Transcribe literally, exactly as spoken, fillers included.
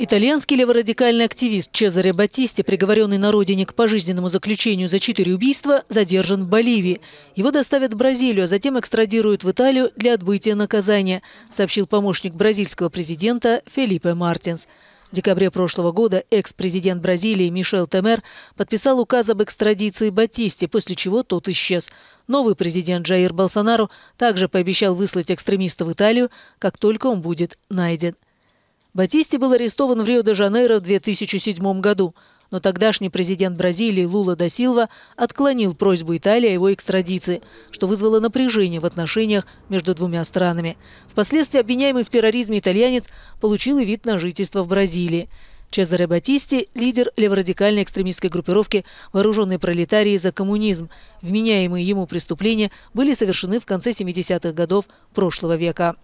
Итальянский леворадикальный активист Чезаре Баттисти, приговоренный на родине к пожизненному заключению за четыре убийства, задержан в Боливии. Его доставят в Бразилию, а затем экстрадируют в Италию для отбытия наказания, сообщил помощник бразильского президента Фелипе Мартинс. В декабре прошлого года экс-президент Бразилии Мишел Темер подписал указ об экстрадиции Баттисти, после чего тот исчез. Новый президент Джаир Болсонаро также пообещал выслать экстремиста в Италию, как только он будет найден. Баттисти был арестован в Рио-де-Жанейро в две тысячи седьмом году, но тогдашний президент Бразилии Лула да Силва отклонил просьбу Италии о его экстрадиции, что вызвало напряжение в отношениях между двумя странами. Впоследствии обвиняемый в терроризме итальянец получил и вид на жительство в Бразилии. Чезаре Баттисти – лидер леворадикальной экстремистской группировки «Вооруженные пролетарии за коммунизм». Вменяемые ему преступления были совершены в конце семидесятых годов прошлого века.